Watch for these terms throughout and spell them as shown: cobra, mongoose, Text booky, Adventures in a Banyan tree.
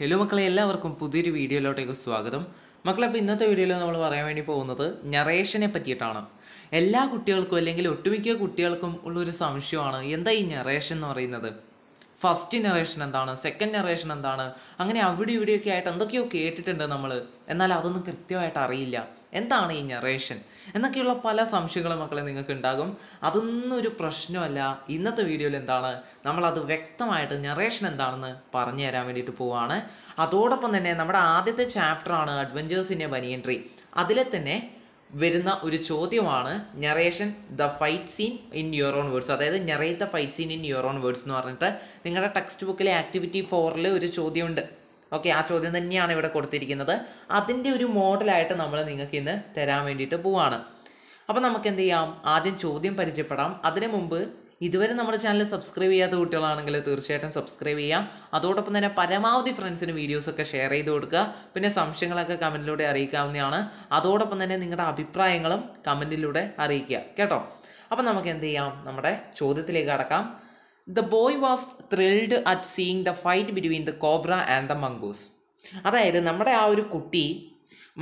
Hello, എല്ലാവർക്കും പുതിയൊരു വീഡിയോയിലോട്ടേക്ക് സ്വാഗതം. മക്കളെ അപ്പോൾ ഇന്നത്തെ വീഡിയോയിൽ നമ്മൾ പറയാൻ വേണ്ടി പോകുന്നത് നറേഷനെ പറ്റിയിട്ടാണ്. എല്ലാ കുട്ടികൾക്കും അല്ലെങ്കിൽ ഒട്ടുമിക്ക കുട്ടികൾക്കും ഉള്ള ഒരു സംശയമാണ് എന്താ ഈ നറേഷൻ എന്ന് പറയുന്നത്. ഫസ്റ്റ് നറേഷൻ എന്താണ്, സെക്കൻഡ് നറേഷൻ എന്താണ്, അങ്ങനെ അവിടെ ഇവിടെയൊക്കെ ആയിട്ട് എന്തൊക്കെയോ കേട്ടിട്ടുണ്ട് നമ്മൾ. എന്നാൽ അതൊന്നും കൃത്യമായിട്ട് അറിയില്ല എന്താണ് ഈ നറേഷൻ എന്നൊക്കെയുള്ള പല സംശയങ്ങളും മക്കളെ നിങ്ങൾക്ക് ഉണ്ടാകും. അതൊന്നും ഒരു പ്രശ്നമല്ല. ഇന്നത്തെ വീഡിയോയിൽ എന്താണ് നമ്മളത് വ്യക്തമായിട്ട് നറേഷൻ എന്താണെന്ന് പറഞ്ഞു തരാൻ വേണ്ടിയിട്ട് പോവുകയാണ്. അതോടൊപ്പം തന്നെ നമ്മുടെ ആദ്യത്തെ ചാപ്റ്ററാണ് adventures in a banyan tree. അതിലെ തന്നെ വരുന്ന ഒരു ചോദ്യമാണ് narration the fight scene in your own words, അതായത് narrate the fight scene in your own words എന്ന് പറഞ്ഞിട്ട് നിങ്ങളുടെ ടെക്സ്റ്റ് ബുക്കിലെ ആക്ടിവിറ്റി 4 ഒരു ചോദ്യമുണ്ട്. ഓക്കെ, ആ ചോദ്യം തന്നെയാണ് ഇവിടെ കൊടുത്തിരിക്കുന്നത്. അതിൻ്റെ ഒരു മോഡലായിട്ട് നമ്മൾ നിങ്ങൾക്ക് ഇന്ന് തരാൻ വേണ്ടിയിട്ട് പോവാണ്. അപ്പോൾ നമുക്ക് എന്ത് ചെയ്യാം, ആദ്യം ചോദ്യം പരിചയപ്പെടാം. അതിനു മുമ്പ് ഇതുവരെ നമ്മുടെ ചാനൽ സബ്സ്ക്രൈബ് ചെയ്യാത്ത കുട്ടികളാണെങ്കിൽ തീർച്ചയായിട്ടും സബ്സ്ക്രൈബ് ചെയ്യാം. അതോടൊപ്പം തന്നെ പരമാവധി ഫ്രണ്ട്സിന് വീഡിയോസൊക്കെ ഷെയർ ചെയ്ത് കൊടുക്കുക. പിന്നെ സംശയങ്ങളൊക്കെ കമൻറ്റിലൂടെ അറിയിക്കാവുന്നതാണ്. അതോടൊപ്പം തന്നെ നിങ്ങളുടെ അഭിപ്രായങ്ങളും കമൻറ്റിലൂടെ അറിയിക്കുക കേട്ടോ. അപ്പോൾ നമുക്ക് എന്ത് ചെയ്യാം, നമ്മുടെ ചോദ്യത്തിലേക്ക് കടക്കാം. The boy was thrilled at seeing the fight between the cobra and the mongoose. അതായത് നമ്മുടെ ആ ഒരു കുട്ടി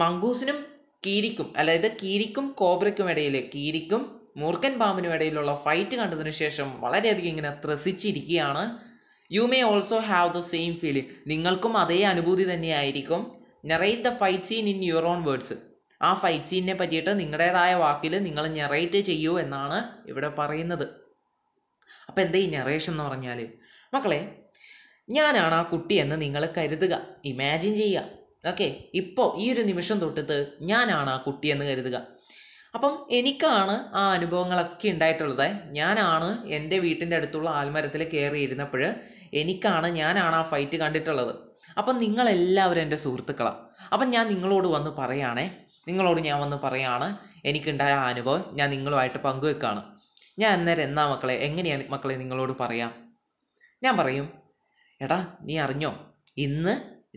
മംഗൂസിനും കീരിക്കും, അതായത് കീരിക്കും കോബ്രയ്ക്കും ഇടയിൽ, കീരിക്കും മൂർക്കൻ പാമ്പിനും ഇടയിലുള്ള ഫൈറ്റ് കണ്ടതിന് ശേഷം വളരെയധികം ഇങ്ങനെ ത്രസിച്ചിരിക്കുകയാണ്. You may also have the same feeling, നിങ്ങൾക്കും അതേ അനുഭൂതി തന്നെയായിരിക്കും. Narrate the fight scene in your own words, ആ ഫൈറ്റ് സീനിനെ പറ്റിയിട്ട് നിങ്ങളുടേതായ വാക്കിൽ നിങ്ങൾ നെറേറ്റ് ചെയ്യൂ എന്നാണ് ഇവിടെ പറയുന്നത്. അപ്പോൾ എന്താ ഈ നറേഷൻ എന്ന് പറഞ്ഞാൽ മക്കളെ, ഞാനാണ് ആ കുട്ടിയെന്ന് നിങ്ങൾ കരുതുക, ഇമാജിൻ ചെയ്യുക. ഓക്കെ, ഇപ്പോൾ ഈ ഒരു നിമിഷം തൊട്ടിട്ട് ഞാനാണ് ആ കുട്ടിയെന്ന് കരുതുക. അപ്പം എനിക്കാണ് ആ അനുഭവങ്ങളൊക്കെ ഉണ്ടായിട്ടുള്ളത്. ഞാനാണ് എൻ്റെ വീട്ടിൻ്റെ അടുത്തുള്ള ആൽമരത്തിൽ കയറിയിരുന്നപ്പോൾ ഞാനാണ് ആ ഫൈറ്റ് കണ്ടിട്ടുള്ളത്. അപ്പം നിങ്ങളെല്ലാവരും എൻ്റെ സുഹൃത്തുക്കളാണ്. അപ്പം ഞാൻ നിങ്ങളോട് വന്ന് പറയുകയാണ് എനിക്കുണ്ടായ ആ അനുഭവം ഞാൻ നിങ്ങളുമായിട്ട് പങ്കുവെക്കുകയാണ്. ഞാൻ അന്നേരം എന്നാ മക്കളെ, എങ്ങനെയാണ് മക്കളെ നിങ്ങളോട് പറയാം? ഞാൻ പറയും, എടാ നീ അറിഞ്ഞോ ഇന്ന്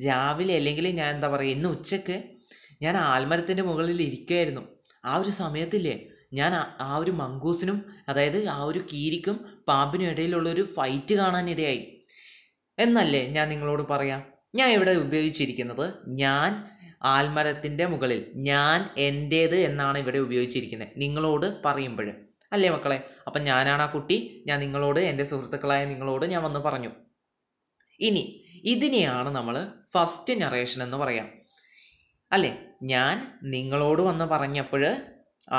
രാവിലെ, അല്ലെങ്കിൽ ഞാൻ എന്താ പറയുക, ഇന്ന് ഉച്ചയ്ക്ക് ഞാൻ ആൽമരത്തിൻ്റെ മുകളിൽ ഇരിക്കുകയായിരുന്നു. ആ ഒരു സമയത്തില്ലേ ഞാൻ ആ ഒരു മംഗൂസിനും, അതായത് ആ ഒരു കീരിക്കും പാമ്പിനും ഇടയിലുള്ളൊരു ഫൈറ്റ് കാണാനിടയായി എന്നല്ലേ ഞാൻ നിങ്ങളോട് പറയാം. ഞാൻ ഇവിടെ ഉപയോഗിച്ചിരിക്കുന്നത് ഞാൻ ആൽമരത്തിൻ്റെ മുകളിൽ, ഞാൻ എൻ്റേത് എന്നാണ് ഇവിടെ ഉപയോഗിച്ചിരിക്കുന്നത് നിങ്ങളോട് പറയുമ്പോൾ, അല്ലേ മക്കളെ. അപ്പം ഞാനാണ് ആ കുട്ടി, ഞാൻ നിങ്ങളോട്, എൻ്റെ സുഹൃത്തുക്കളായ നിങ്ങളോട് ഞാൻ വന്ന് പറഞ്ഞു. ഇനി ഇതിനെയാണ് നമ്മൾ ഫസ്റ്റ് നറേഷൻ എന്ന് പറയാം, അല്ലേ. ഞാൻ നിങ്ങളോട് വന്ന് പറഞ്ഞപ്പോൾ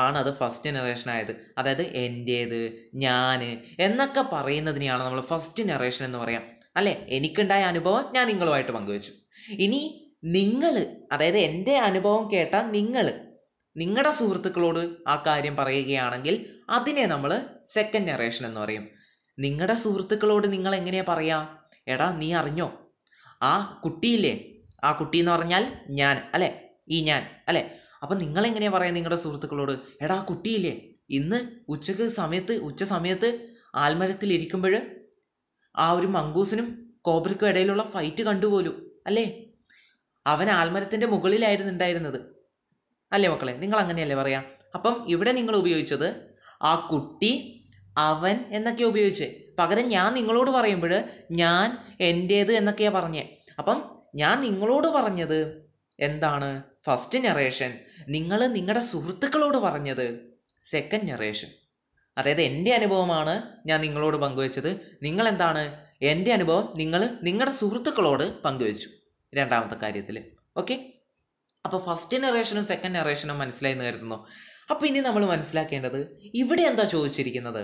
ആണത് ഫസ്റ്റ് നറേഷൻ ആയത്, അതായത് എൻ്റേത്, ഞാൻ എന്നൊക്കെ പറയുന്നതിനെയാണ് നമ്മൾ ഫസ്റ്റ് നറേഷൻ എന്ന് പറയാം, അല്ലേ. എനിക്കുണ്ടായ അനുഭവം ഞാൻ നിങ്ങളുമായിട്ട് പങ്കുവെച്ചു. ഇനി നിങ്ങൾ, അതായത് എൻ്റെ അനുഭവം കേട്ട നിങ്ങൾ നിങ്ങളുടെ സുഹൃത്തുക്കളോട് ആ കാര്യം പറയുകയാണെങ്കിൽ അതിനെ നമ്മൾ സെക്കൻഡ് നറേഷൻ എന്ന് പറയും. നിങ്ങളുടെ സുഹൃത്തുക്കളോട് നിങ്ങൾ എങ്ങനെയാണ് പറയാം? എടാ നീ അറിഞ്ഞോ ആ കുട്ടിയില്ലേ, ആ കുട്ടി എന്ന് പറഞ്ഞാൽ ഞാൻ, അല്ലേ, ഈ ഞാൻ, അല്ലേ. അപ്പം നിങ്ങളെങ്ങനെയാണ് പറയാം നിങ്ങളുടെ സുഹൃത്തുക്കളോട്? എടാ ആ കുട്ടിയില്ലേ ഇന്ന് ഉച്ച സമയത്ത് ആൽമരത്തിലിരിക്കുമ്പോൾ ആ ഒരു മംഗൂസിനും കോബ്രയ്ക്കും ഇടയിലുള്ള ഫൈറ്റ് കണ്ടുപോലും, അല്ലേ. അവൻ ആൽമരത്തിൻ്റെ മുകളിലായിരുന്നു ഉണ്ടായിരുന്നത്, അല്ലേ മക്കളെ. നിങ്ങൾ അങ്ങനെയല്ലേ പറയാം. അപ്പം ഇവിടെ നിങ്ങൾ ഉപയോഗിച്ചത് ആ കുട്ടി, അവൻ എന്നൊക്കെ ഉപയോഗിച്ച് പകരം ഞാൻ നിങ്ങളോട് പറയുമ്പോൾ ഞാൻ, എൻ്റേത് എന്നൊക്കെയാണ് പറഞ്ഞത്. അപ്പം ഞാൻ നിങ്ങളോട് പറഞ്ഞത് എന്താണ്? First narration. നിങ്ങൾ നിങ്ങളുടെ സുഹൃത്തുക്കളോട് പറഞ്ഞത് സെക്കൻഡ് നറേഷൻ. അതായത് എൻ്റെ അനുഭവമാണ് ഞാൻ നിങ്ങളോട് പങ്കുവെച്ചത്, നിങ്ങളെന്താണ് എൻ്റെ അനുഭവം നിങ്ങൾ നിങ്ങളുടെ സുഹൃത്തുക്കളോട് പങ്കുവെച്ചു, രണ്ടാമത്തെ കാര്യത്തിൽ. ഓക്കെ, അപ്പോൾ ഫസ്റ്റ് നറേഷനും സെക്കൻഡ് നറേഷനും മനസ്സിലായി എന്ന് കരുതുന്നു. അപ്പോൾ ഇനി നമ്മൾ മനസ്സിലാക്കേണ്ടത് ഇവിടെ എന്താ ചോദിച്ചിരിക്കുന്നത്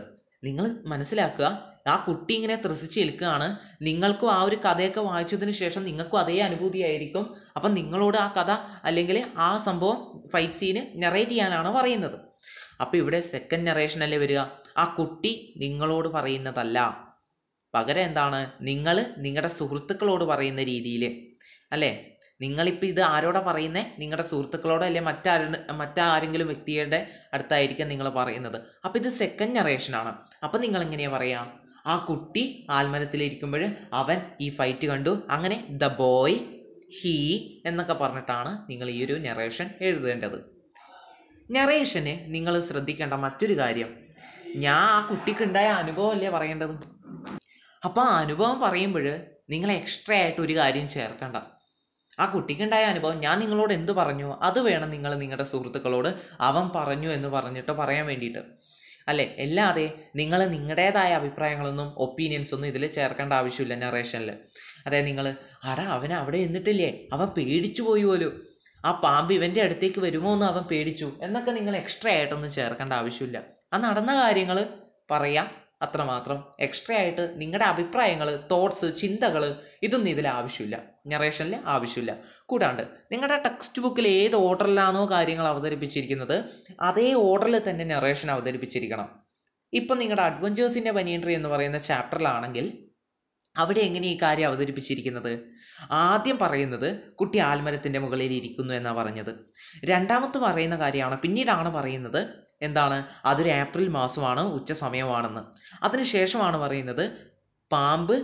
നിങ്ങൾ മനസ്സിലാക്കുക. ആ കുട്ടി ഇങ്ങനെ ത്രസിച്ച് നിൽക്കുകയാണ്. നിങ്ങൾക്കും ആ ഒരു കഥയൊക്കെ വായിച്ചതിന് ശേഷം നിങ്ങൾക്കും അതേ അനുഭൂതിയായിരിക്കും. അപ്പം നിങ്ങളോട് ആ കഥ അല്ലെങ്കിൽ ആ സംഭവം ഫൈറ്റ് സീന് നറേറ്റ് ചെയ്യാനാണ് പറയുന്നത്. അപ്പോൾ ഇവിടെ സെക്കൻഡ് നറേഷനല്ലേ വരിക. ആ കുട്ടി നിങ്ങളോട് പറയുന്നതല്ല, പകരം എന്താണ് നിങ്ങൾ നിങ്ങളുടെ സുഹൃത്തുക്കളോട് പറയുന്ന രീതിയിൽ, അല്ലേ. നിങ്ങളിപ്പോൾ ഇത് ആരോടാ പറയുന്നത്? നിങ്ങളുടെ സുഹൃത്തുക്കളോട്, അല്ലെങ്കിൽ മറ്റാരെങ്കിലും വ്യക്തിയുടെ അടുത്തായിരിക്കും നിങ്ങൾ പറയുന്നത്. അപ്പോൾ ഇത് സെക്കൻഡ് നറേഷനാണ്. അപ്പോൾ നിങ്ങൾ എങ്ങനെയാണ് പറയുക? ആ കുട്ടി ആൽമരത്തിലിരിക്കുമ്പോൾ അവൻ ഈ ഫൈറ്റ് കണ്ടു, അങ്ങനെ ദ ബോയ് ഹീ എന്നൊക്കെ പറഞ്ഞിട്ടാണ് നിങ്ങൾ ഈ ഒരു നറേഷൻ എഴുതേണ്ടത്. നറേഷന് നിങ്ങൾ ശ്രദ്ധിക്കേണ്ട മറ്റൊരു കാര്യം, ഞാൻ ആ കുട്ടിക്കുണ്ടായ അനുഭവമല്ലേ പറയേണ്ടത്. അപ്പോൾ ആ അനുഭവം പറയുമ്പോൾ നിങ്ങൾ എക്സ്ട്രാ ആയിട്ട് ഒരു കാര്യം ചേർക്കണ്ട. ആ കുട്ടിക്കുണ്ടായ അനുഭവം ഞാൻ നിങ്ങളോട് എന്ത് പറഞ്ഞു അത് വേണം നിങ്ങൾ നിങ്ങളുടെ സുഹൃത്തുക്കളോട് അവൻ പറഞ്ഞു എന്ന് പറഞ്ഞിട്ട് പറയാൻ വേണ്ടിയിട്ട്, അല്ലേ? അല്ലാതെ നിങ്ങൾ നിങ്ങളുടേതായ അഭിപ്രായങ്ങളൊന്നും ഒപ്പീനിയൻസൊന്നും ഇതിൽ ചേർക്കേണ്ട ആവശ്യമില്ല നറേഷനിൽ. അതായത് നിങ്ങൾ അടാ അവൻ അവിടെ എന്നിട്ടില്ലേ, അവൻ പേടിച്ചു പോയി പോലും, ആ പാമ്പ് ഇവൻ്റെ അടുത്തേക്ക് വരുമോ എന്ന് അവൻ പേടിച്ചു എന്നൊക്കെ നിങ്ങൾ എക്സ്ട്രാ ആയിട്ടൊന്നും ചേർക്കേണ്ട ആവശ്യമില്ല. ആ നടന്ന കാര്യങ്ങൾ പറയാം, അത്രമാത്രം. എക്സ്ട്രാ ആയിട്ട് നിങ്ങളുടെ അഭിപ്രായങ്ങൾ, തോട്ട്സ്, ചിന്തകൾ ഇതൊന്നും ഇതിൽ ആവശ്യമില്ല, നറേഷനിൽ ആവശ്യമില്ല. കൂടാണ്ട് നിങ്ങളുടെ ടെക്സ്റ്റ് ബുക്കിൽ ഏത് ഓർഡറിലാണോ കാര്യങ്ങൾ അവതരിപ്പിച്ചിരിക്കുന്നത് അതേ ഓർഡറിൽ തന്നെ നറേഷൻ അവതരിപ്പിച്ചിരിക്കണം. ഇപ്പം നിങ്ങളുടെ അഡ്വഞ്ചേഴ്സിൻ്റെ ബനിയൻട്രി എന്ന് പറയുന്ന ചാപ്റ്ററിലാണെങ്കിൽ അവിടെ എങ്ങനെ ഈ കാര്യം അവതരിപ്പിച്ചിരിക്കുന്നത്? ആദ്യം പറയുന്നത് കുട്ടി ആൽമരത്തിൻ്റെ മുകളിൽ ഇരിക്കുന്നു എന്നാണ് പറഞ്ഞത്. രണ്ടാമത്തെ പറയുന്ന കാര്യമാണ് പിന്നീടാണ് പറയുന്നത് എന്താണ്, അതൊരു ഏപ്രിൽ മാസമാണ്, ഉച്ച സമയമാണെന്ന്. അതിനുശേഷമാണ് പറയുന്നത് പാമ്പ്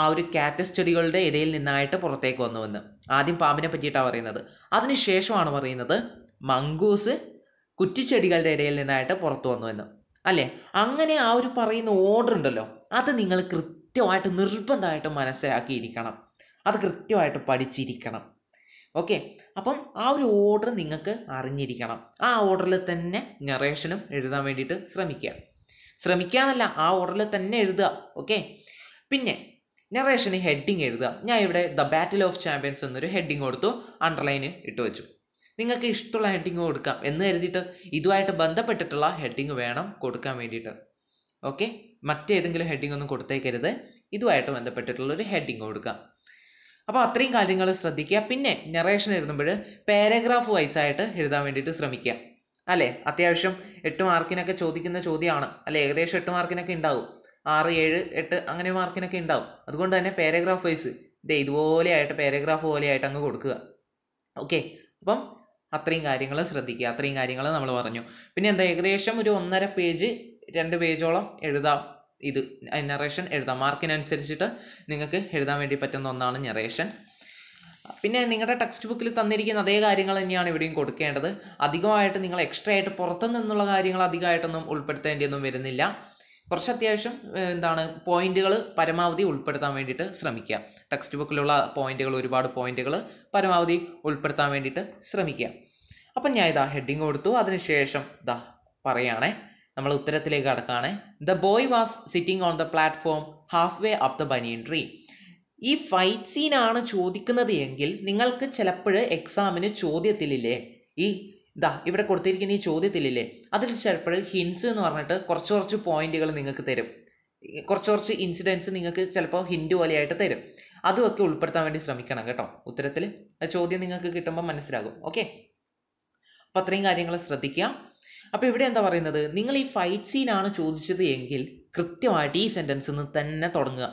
ആ ഒരു കാറ്റസ് ചെടികളുടെ ഇടയിൽ നിന്നായിട്ട് പുറത്തേക്ക് വന്നുവെന്ന്. ആദ്യം പാമ്പിനെ പറ്റിയിട്ടാണ് പറയുന്നത്. അതിനുശേഷമാണ് പറയുന്നത് മംഗൂസ് കുറ്റിച്ചെടികളുടെ ഇടയിൽ നിന്നായിട്ട് പുറത്തു വന്നുവെന്ന്, അല്ലേ? അങ്ങനെ ആ ഒരു പറയുന്ന ഓർഡർ ഉണ്ടല്ലോ, അത് നിങ്ങൾ കൃത്യമായിട്ട് നിർബന്ധമായിട്ട് മനസ്സിലാക്കിയിരിക്കണം, അത് കൃത്യമായിട്ട് പഠിച്ചിരിക്കണം. ഓക്കെ, അപ്പം ആ ഒരു ഓർഡർ നിങ്ങൾക്ക് അറിഞ്ഞിരിക്കണം. ആ ഓർഡറിൽ തന്നെ നറേഷനും എഴുതാൻ വേണ്ടിയിട്ട് ശ്രമിക്കുക എന്നല്ല, ആ ഓർഡറിൽ തന്നെ എഴുതുക. ഓക്കെ, പിന്നെ നറേഷന് ഹെഡിങ് എഴുതുക. ഞാൻ ഇവിടെ ദ ബാറ്റിൽ ഓഫ് ചാമ്പ്യൻസ് എന്നൊരു ഹെഡിങ് കൊടുത്തു, അണ്ടർലൈന് ഇട്ട് വെച്ചു. നിങ്ങൾക്ക് ഇഷ്ടമുള്ള ഹെഡിങ് കൊടുക്കാം എന്ന് കരുതിയിട്ട് ഇതുമായിട്ട് ബന്ധപ്പെട്ടിട്ടുള്ള ഹെഡിങ് വേണം കൊടുക്കാൻ വേണ്ടിയിട്ട്. ഓക്കെ, മറ്റേതെങ്കിലും ഹെഡിങ് ഒന്നും കൊടുത്തേക്കരുത്, ഇതുമായിട്ട് ബന്ധപ്പെട്ടിട്ടുള്ളൊരു ഹെഡിങ് കൊടുക്കാം. അപ്പോൾ അത്രയും കാര്യങ്ങൾ ശ്രദ്ധിക്കുക. പിന്നെ നറേഷൻ എഴുതുമ്പോൾ പാരഗ്രാഫ് വൈസായിട്ട് എഴുതാൻ വേണ്ടിയിട്ട് ശ്രമിക്കുക, അല്ലേ? അത്യാവശ്യം 8 മാർക്കിനൊക്കെ ചോദിക്കുന്ന ചോദ്യമാണ്, അല്ലേ? ഏകദേശം 8 മാർക്കിനൊക്കെ ഉണ്ടാവും, 6, 7, 8 അങ്ങനെ മാർക്കിനൊക്കെ ഉണ്ടാവും. അതുകൊണ്ട് തന്നെ പാരഗ്രാഫ് വൈസ് ഇതുപോലെയായിട്ട് പാരഗ്രാഫ് പോലെയായിട്ട് അങ്ങ് കൊടുക്കുക. ഓക്കെ, അപ്പം അത്രയും കാര്യങ്ങൾ ശ്രദ്ധിക്കുക. അത്രയും കാര്യങ്ങൾ നമ്മൾ പറഞ്ഞു. പിന്നെ എന്താ, ഏകദേശം ഒരു 1.5 പേജ് 2 പേജോളം എഴുതാം. ഇത് നറേഷൻ എഴുതാം, മാർക്കിനനുസരിച്ചിട്ട് നിങ്ങൾക്ക് എഴുതാൻ വേണ്ടി പറ്റുന്ന ഒന്നാണ് നറേഷൻ. പിന്നെ നിങ്ങളുടെ ടെക്സ്റ്റ് ബുക്കിൽ തന്നിരിക്കുന്ന അതേ കാര്യങ്ങൾ തന്നെയാണ് ഇവിടെയും കൊടുക്കേണ്ടത്. അധികമായിട്ട് നിങ്ങൾ എക്സ്ട്രാ ആയിട്ട് പുറത്തു നിന്നുള്ള കാര്യങ്ങൾ അധികമായിട്ടൊന്നും ഉൾപ്പെടുത്തേണ്ടിയൊന്നും വരുന്നില്ല. കുറച്ച് അത്യാവശ്യം എന്താണ് പോയിന്റുകൾ പരമാവധി ഉൾപ്പെടുത്താൻ വേണ്ടിയിട്ട് ശ്രമിക്കുക. ടെക്സ്റ്റ് ബുക്കിലുള്ള പോയിന്റുകൾ, ഒരുപാട് പോയിന്റുകൾ പരമാവധി ഉൾപ്പെടുത്താൻ വേണ്ടിയിട്ട് ശ്രമിക്കുക. അപ്പം ഞാൻ ഇതാ ഹെഡിങ് കൊടുത്തു. അതിനുശേഷം ഇതാ പറയുകയാണേ, നമ്മൾ ഉത്തരത്തിലേക്ക് കടക്കുകയാണ്. The boy was sitting on the platform half way up the banyan tree. ഈ ഫൈറ്റ് സീനാണ് ചോദിക്കുന്നത് എങ്കിൽ നിങ്ങൾക്ക് ചിലപ്പോൾ എക്സാമിന് ചോദ്യത്തിലില്ലേ ഇവിടെ കൊടുത്തിരിക്കുന്ന ഈ ചോദ്യത്തിലില്ലേ അതിൽ ചിലപ്പോൾ ഹിൻസ് എന്ന് പറഞ്ഞിട്ട് കുറച്ച് പോയിന്റുകൾ നിങ്ങൾക്ക് തരും, കുറച്ച് ഇൻസിഡൻസ് നിങ്ങൾക്ക് ചിലപ്പോൾ ഹിൻഡ് പോലെയായിട്ട് തരും. അതുമൊക്കെ ഉൾപ്പെടുത്താൻ വേണ്ടി ശ്രമിക്കണം കേട്ടോ. ഉത്തരത്തിൽ ചോദ്യം നിങ്ങൾക്ക് കിട്ടുമ്പോൾ മനസ്സിലാകും. ഓക്കെ, അപ്പോൾ അത്രയും കാര്യങ്ങൾ ശ്രദ്ധിക്കുക. അപ്പോൾ ഇവിടെ എന്താ പറയുന്നത്, നിങ്ങൾ ഈ ഫൈറ്റ് സീനാണ് ചോദിച്ചത് എങ്കിൽ കൃത്യമായിട്ട് ഈ സെൻറ്റൻസിൽ നിന്ന് തന്നെ തുടങ്ങുക.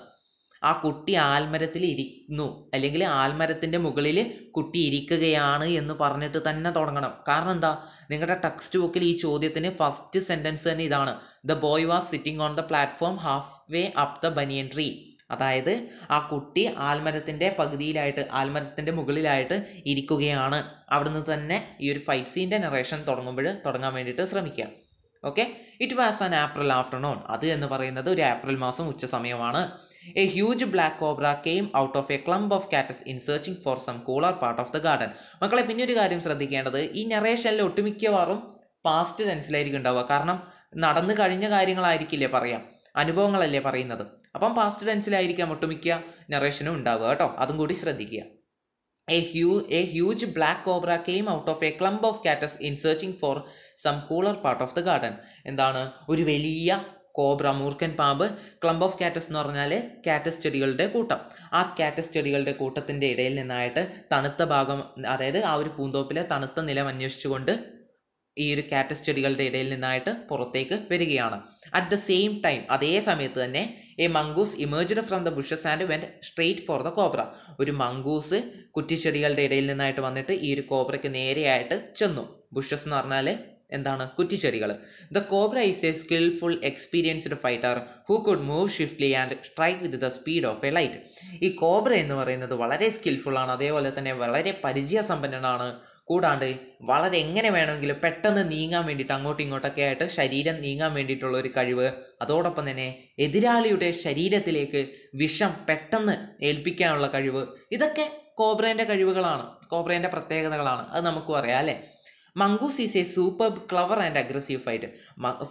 ആ കുട്ടി ആൽമരത്തിൽ ഇരിക്കുന്നു, അല്ലെങ്കിൽ ആൽമരത്തിൻ്റെ മുകളിൽ കുട്ടി ഇരിക്കുകയാണ് എന്ന് പറഞ്ഞിട്ട് തന്നെ തുടങ്ങണം. കാരണം എന്താ, നിങ്ങളുടെ ടെക്സ്റ്റ് ബുക്കിൽ ഈ ചോദ്യത്തിന് ഫസ്റ്റ് സെൻറ്റൻസ് തന്നെ ഇതാണ്, the boy was sitting on the platform half way up the banyan tree. അതായത് ആ കുട്ടി ആൽമരത്തിൻ്റെ പകുതിയിലായിട്ട്, ആൽമരത്തിൻ്റെ മുകളിലായിട്ട് ഇരിക്കുകയാണ്. അവിടുന്ന് തന്നെ ഈ ഒരു ഫൈറ്റ് സീൻ്റെ നറേഷൻ തുടങ്ങാൻ വേണ്ടിയിട്ട് ശ്രമിക്കുക. Okay, it was an April afternoon. അത് എന്ന് പറയുന്നത് ഒരു ഏപ്രിൽ മാസം ഉച്ച സമയമാണ്. A huge black cobra came out of a clump of cactus in searching for some cooler part of the garden. മക്കളെ, പിന്നെ ഒരു കാര്യം ശ്രദ്ധിക്കേണ്ടത്, ഈ നറേഷനിൽ ഒട്ടുമിക്കവാറും പാസ്റ്റ് ടെൻസിലായിരിക്കും ഉണ്ടാവുക. കാരണം നടന്നു കഴിഞ്ഞ കാര്യങ്ങളായിരിക്കില്ലേ പറയാം, അനുഭവങ്ങളല്ലേ പറയുന്നത്. അപ്പം പാസ്റ്റ് ടെൻസിലായിരിക്കാം ഒട്ടുമിക്ക നറേഷനും ഉണ്ടാവുക കേട്ടോ. അതും കൂടി ശ്രദ്ധിക്കുക. A huge black cobra came out of a clump of cactus in searching for some cooler part of the garden. എന്താണ്, ഒരു വലിയ കോബ്ര, മൂർഖൻ പാമ്പ്, ക്ലംപ് ഓഫ് കാറ്റസ് എന്ന് പറഞ്ഞാൽ കാറ്റസ് ചെടികളുടെ കൂട്ടം, ആ കാറ്റസ് ചെടികളുടെ കൂട്ടത്തിൻ്റെ ഇടയിൽ നിന്നായിട്ട് തണുത്ത ഭാഗം, അതായത് ആ ഒരു പൂന്തോപ്പിലെ തണുത്ത നിലം അന്വേഷിച്ചുകൊണ്ട് ഈ ഒരു കാറ്റസ് ചെടികളുടെ ഇടയിൽ നിന്നായിട്ട് പുറത്തേക്ക് വരികയാണ്. അറ്റ് ദ സെയിം ടൈം, അതേ സമയത്ത് തന്നെ, a mongoose emerged from the bushes and went straight for the cobra. ഒരു മംഗൂസ് കുറ്റിച്ചെടികളുടെ ഇടയിൽ നിന്നായിട്ട് വന്നിട്ട് ഈ ഒരു കോബ്രയ്ക്ക് നേരെയായിട്ട് ചെന്നു. ബുഷസ് എന്ന് പറഞ്ഞാൽ എന്താണ്, കുറ്റിച്ചെടികൾ. The cobra is a skilful experienced fighter who could move swiftly and strike with the speed of a light. ഈ കോബ്ര എന്ന് പറയുന്നത് വളരെ സ്കിൽഫുള്ളാണ്, അതേപോലെ തന്നെ വളരെ പരിചയസമ്പന്നനാണ്. കൂടാണ്ട് വളരെ എങ്ങനെ വേണമെങ്കിലും പെട്ടെന്ന് നീങ്ങാൻ വേണ്ടിയിട്ട് അങ്ങോട്ടും ഇങ്ങോട്ടൊക്കെ ആയിട്ട് ശരീരം നീങ്ങാൻ വേണ്ടിയിട്ടുള്ള ഒരു കഴിവ് അതോടൊപ്പം തന്നെ എതിരാളിയുടെ ശരീരത്തിലേക്ക് വിഷം പെട്ടെന്ന് ഏൽപ്പിക്കാനുള്ള കഴിവ് ഇതൊക്കെ കോബ്രേൻ്റെ കഴിവുകളാണ് കോബ്രേൻ്റെ പ്രത്യേകതകളാണ് അത് നമുക്കും അറിയാം അല്ലേ Mongoose is a superb, clever and aggressive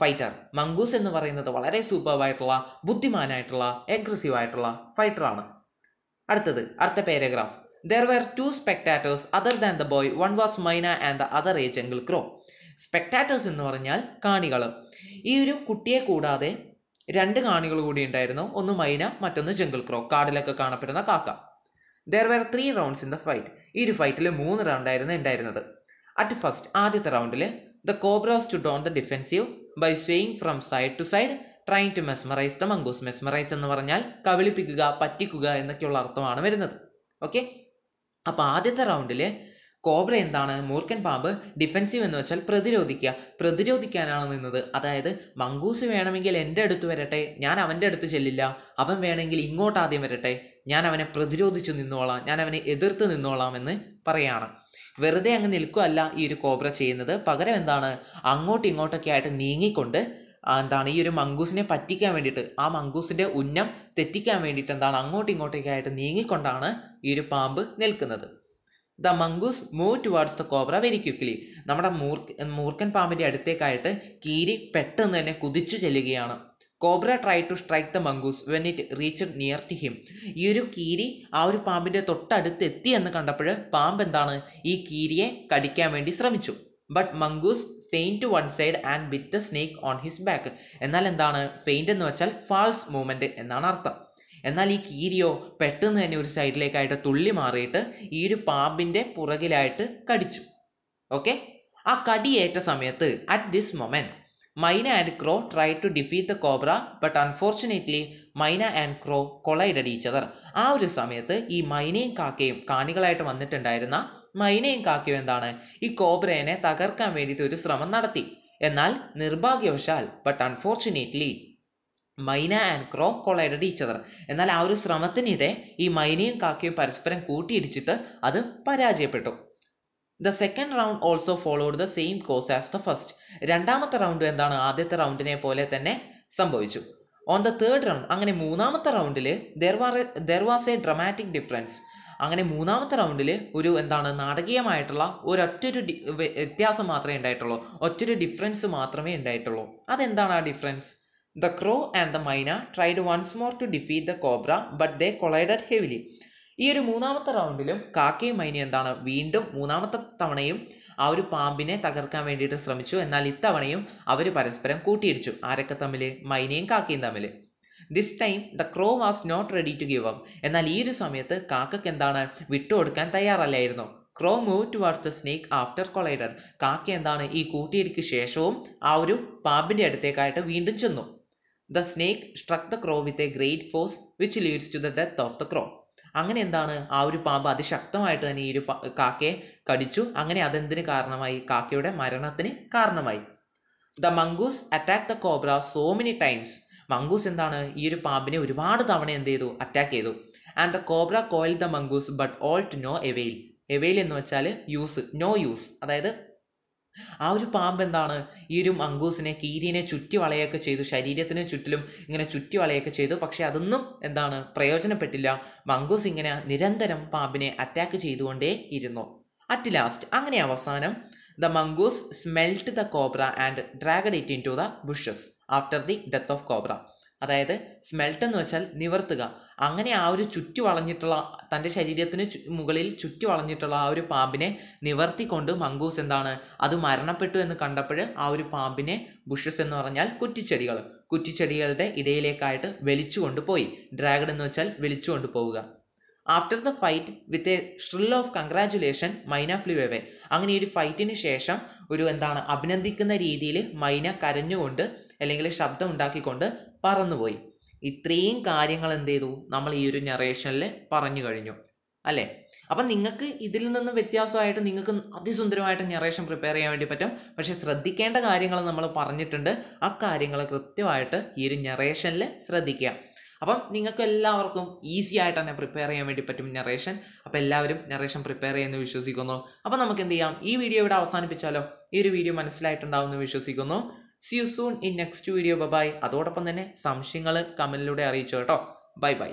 fighter. Mongoose ennu parayunnathu valare superb aayittulla, buddhimaan aayittulla, aggressive aayittulla fighter aanu. Aduthathu artha paragraph. There were two spectators other than the boy. One was Myna and the other a jungle crow. Spectators ennu paranjal kaanikalu. Ee oru kuttiye koodade rendu kaanikalu koodi undayirunnu, onnu Myna, mattonnu jungle crow, kaadilokke kaanappedunna kaaka. There were three rounds in the fight. Ee fight il moonu round aayirunnu undayirunnathu. At first, at the round, the cobra stood on the defensive by swaying from side to side, trying to mesmerize the mongoose. Mesmerize ennu paranjal kavilipikkuka pattikuka ennokkeyulla arthamaanu varunathu. Okay? Appo aadyathe round il cobra endana moorkan paambu defensive ennu vachal pratirodhikka. Pratirodhikkanaanu ninnathu. Adayathu mongoose venamengil ende eduthu varatte, njan avante eduthu chellilla. Avan venamengil ingoṭṭ aadyam varatte. ഞാൻ അവനെ പ്രതിരോധിച്ചു നിന്നോളാം ഞാൻ അവനെ എതിർത്ത് നിന്നോളാം എന്ന് പറയാണ് വെറുതെ അങ്ങ് നിൽക്കുകയല്ല ഈ ഒരു കോബ്ര ചെയ്യുന്നത് പകരം എന്താണ് അങ്ങോട്ടും ഇങ്ങോട്ടൊക്കെ ആയിട്ട് നീങ്ങിക്കൊണ്ട് എന്താണ് ഈ ഒരു മംഗൂസിനെ പറ്റിക്കാൻ വേണ്ടിയിട്ട് ആ മംഗൂസിൻ്റെ ഉന്നം തെറ്റിക്കാൻ വേണ്ടിയിട്ട് എന്താണ് അങ്ങോട്ടും ഇങ്ങോട്ടൊക്കെ ആയിട്ട് നീങ്ങിക്കൊണ്ടാണ് ഈ ഒരു പാമ്പ് നിൽക്കുന്നത് the mongoose move towards the cobra very quickly നമ്മുടെ മൂർക്കൻ പാമ്പിൻ്റെ അടുത്തേക്കായിട്ട് കീരി പെട്ടെന്ന് തന്നെ കുതിച്ചു ചെല്ലുകയാണ് Cobra tried to strike the mongoose when it reached near to him. ഈ ഒരു കീരി ആ ഒരു പാമ്പിൻ്റെ തൊട്ടടുത്ത് എത്തി എന്ന് കണ്ടപ്പോൾ പാമ്പ് എന്താണ് ഈ കീരിയെ കടിക്കാൻ വേണ്ടി ശ്രമിച്ചു but mongoose feint to one side and bit the snake on his back എന്നാൽ എന്താണ് ഫെയിൻറ്റ് എന്ന് വെച്ചാൽ ഫാൾസ് മൂവ്മെൻറ്റ് എന്നാണ് അർത്ഥം എന്നാൽ ഈ കീരിയോ പെട്ടെന്ന് തന്നെ ഒരു സൈഡിലേക്കായിട്ട് തുള്ളി മാറിയിട്ട് ഈ ഒരു പാമ്പിൻ്റെ പുറകിലായിട്ട് കടിച്ചു ഓക്കെ ആ കടിയേറ്റ സമയത്ത് at this moment Myna and Crow tried to defeat the cobra, but unfortunately, Myna and Crow collided each other. ആ ഒരു സമയത്ത് ഈ മൈനയും കാക്കയും കാണികളായിട്ട് വന്നിട്ടുണ്ടായിരുന്ന മൈനയും കാക്കയും എന്താണ് ഈ കോബ്രേനെ തകർക്കാൻ വേണ്ടിയിട്ട് ഒരു ശ്രമം നടത്തി എന്നാൽ നിർഭാഗ്യവശാൽ but unfortunately Myna and Crow collided each other. എന്നാൽ ആ ഒരു ശ്രമത്തിനിടെ ഈ മൈനയും കാക്കയും പരസ്പരം കൂട്ടിയിടിച്ചിട്ട് അത് പരാജയപ്പെട്ടു The second round also followed the same course as the first. രണ്ടാമത്തെ റൗണ്ട് എന്താണ് ആദ്യത്തെ റൗണ്ടിനെ പോലെ തന്നെ സംഭവിച്ചു. On the third round, അങ്ങനെ മൂന്നാമത്തെ റൗണ്ടിൽ there was a dramatic difference. അങ്ങനെ മൂന്നാമത്തെ റൗണ്ടിൽ ഒരു എന്താണ് നാടകീയമായിട്ടുള്ള ഒരൊറ്റൊരു വ്യത്യാസം മാത്രമേ ഉണ്ടായിട്ടുള്ളൂ. ഒറ്റൊരു ഡിഫറൻസ് മാത്രമേ ഉണ്ടായിട്ടുള്ളൂ. അതെന്താണ് ആ difference? The crow and the myna tried once more to defeat the cobra, but they collided heavily. ഈ ഒരു മൂന്നാമത്തെ റൗണ്ടിലും കാക്കയും മൈനയും എന്താണ് വീണ്ടും മൂന്നാമത്തെ തവണയും ആ ഒരു പാമ്പിനെ തകർക്കാൻ വേണ്ടിയിട്ട് ശ്രമിച്ചു എന്നാൽ ഇത്തവണയും അവർ പരസ്പരം കൂട്ടിയിടിച്ചു ആരൊക്കെ തമ്മിൽ മൈനയും കാക്കയും തമ്മിൽ this time the crow was not ready to give up എന്നാൽ ഈ ഒരു സമയത്ത് കാക്കയ്ക്ക് എന്താണ് വിട്ടുകൊടുക്കാൻ തയ്യാറല്ലായിരുന്നു crow move towards the snake after collider കാക്ക എന്താണ് ഈ കൂട്ടിയിടിക്ക് ശേഷവും ആ ഒരു പാമ്പിൻ്റെ അടുത്തേക്കായിട്ട് വീണ്ടും ചെന്നു the snake struck the crow with a great force which leads to the death of the crow അങ്ങനെ എന്താണ് ആ ഒരു പാമ്പ് അതിശക്തമായിട്ട് തന്നെ ഈ ഒരു കാക്കയെ കടിച്ചു അങ്ങനെ അതെന്തിന് കാരണമായി കാക്കയുടെ മരണത്തിന് കാരണമായി the mongoose attack the cobra so many times mongoose എന്താണ് ഈ ഒരു പാമ്പിനെ ഒരുപാട് തവണ എന്ത് ചെയ്തു അറ്റാക്ക് ചെയ്തു and the cobra coil the mongoose but all to no avail avail എന്ന് വെച്ചാൽ യൂസ് നോ യൂസ് അതായത് ആ ഒരു പാമ്പ് എന്താണ് ഈ ഒരു മംഗൂസിനെ കീരിനെ ചുറ്റി വളയൊക്കെ ചെയ്തു ശരീരത്തിന് ചുറ്റിലും ഇങ്ങനെ ചുറ്റി വളയൊക്കെ ചെയ്തു പക്ഷേ അതൊന്നും എന്താണ് പ്രയോജനപ്പെട്ടില്ല മംഗൂസ് ഇങ്ങനെ നിരന്തരം പാമ്പിനെ അറ്റാക്ക് ചെയ്തുകൊണ്ടേ ഇരുന്നു അറ്റ് ലാസ്റ്റ് അങ്ങനെ അവസാനം the mongoose smelt the cobra and dragged it into the bushes after the death of cobra അതായത് സ്മെൽറ്റ് എന്ന് വെച്ചാൽ നിവർത്തുക അങ്ങനെ ആ ഒരു ചുറ്റി വളഞ്ഞിട്ടുള്ള തൻ്റെ ശരീരത്തിന് മുകളിൽ ചുറ്റി വളഞ്ഞിട്ടുള്ള ആ ഒരു പാമ്പിനെ നിവർത്തിക്കൊണ്ട് മംഗൂസ് എന്താണ് അത് മരണപ്പെട്ടു എന്ന് കണ്ടപ്പോൾ ആ ഒരു പാമ്പിനെ ബുഷസ് എന്ന് പറഞ്ഞാൽ കുറ്റിച്ചെടികളുടെ ഇടയിലേക്കായിട്ട് വലിച്ചു കൊണ്ടുപോയി ഡ്രാഗൺ എന്ന് വെച്ചാൽ വലിച്ചു കൊണ്ടുപോവുക after the fight with a shrill of congratulation myna flew away അങ്ങനെ ഈ ഒരു ഫൈറ്റിന് ശേഷം ഒരു എന്താണ് അഭിനന്ദിക്കുന്ന രീതിയിൽ മൈന കരഞ്ഞുകൊണ്ട് അല്ലെങ്കിൽ ശബ്ദം ഉണ്ടാക്കിക്കൊണ്ട് പറന്നുപോയി ഇത്രയും കാര്യങ്ങൾ എന്ത് ചെയ്തു നമ്മൾ ഈ ഒരു നറേഷനിൽ പറഞ്ഞു കഴിഞ്ഞു അല്ലേ അപ്പം നിങ്ങൾക്ക് ഇതിൽ നിന്ന് വ്യത്യാസമായിട്ട് നിങ്ങൾക്ക് അതിസുന്ദരമായിട്ട് നറേഷൻ പ്രിപ്പയർ ചെയ്യാൻ വേണ്ടി പറ്റും പക്ഷേ ശ്രദ്ധിക്കേണ്ട കാര്യങ്ങൾ നമ്മൾ പറഞ്ഞിട്ടുണ്ട് ആ കാര്യങ്ങൾ കൃത്യമായിട്ട് ഈ ഒരു നറേഷനിൽ ശ്രദ്ധിക്കുക അപ്പം നിങ്ങൾക്ക് എല്ലാവർക്കും ഈസി ആയിട്ട് തന്നെ പ്രിപ്പയർ ചെയ്യാൻ വേണ്ടി പറ്റും നറേഷൻ. അപ്പോൾ എല്ലാവരും നറേഷൻ പ്രിപ്പയർ ചെയ്യുന്നു വിശ്വസിക്കുന്നു. അപ്പോൾ നമുക്ക് എന്ത് ചെയ്യാം, ഈ വീഡിയോ ഇവിടെ അവസാനിപ്പിച്ചാലോ? ഈ ഒരു വീഡിയോ മനസ്സിലായിട്ടുണ്ടാവുമെന്ന് വിശ്വസിക്കുന്നു. See you soon in next video. Bye bye. അതോടൊപ്പം തന്നെ സംശയങ്ങൾ കമന്റിലൂടെ അറിയിച്ചോ കേട്ടോ. Bye by.